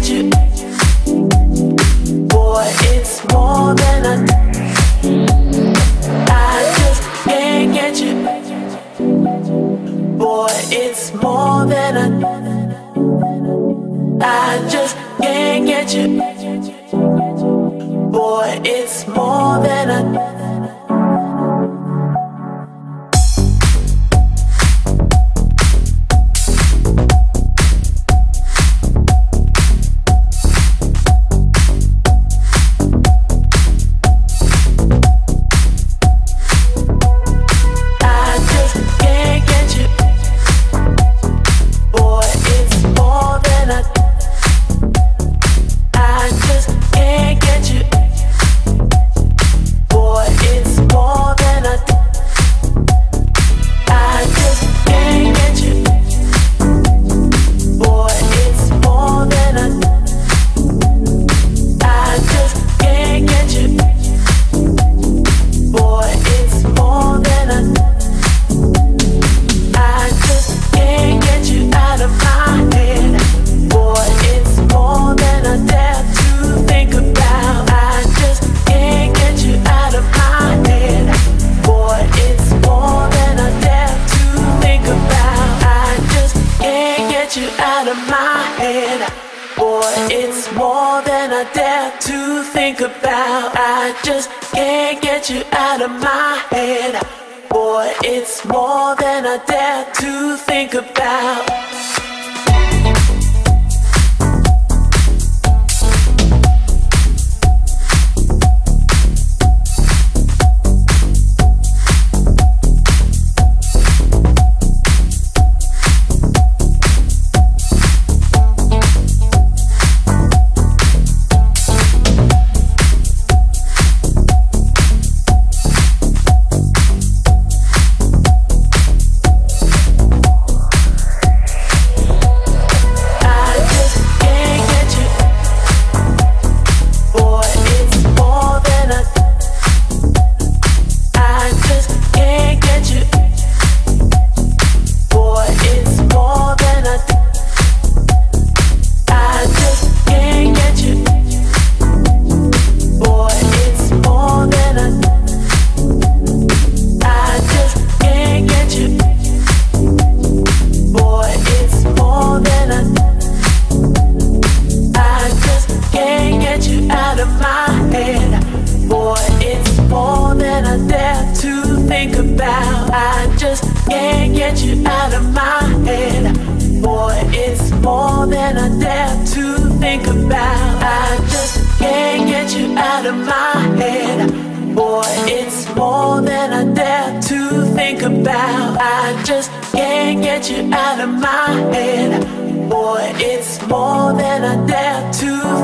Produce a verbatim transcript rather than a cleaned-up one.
magic. Boy, it's more than a I just can't get you. Boy, it's more than a I just can't get you. Boy, it's more than a out of my head. Boy, it's more than I dare to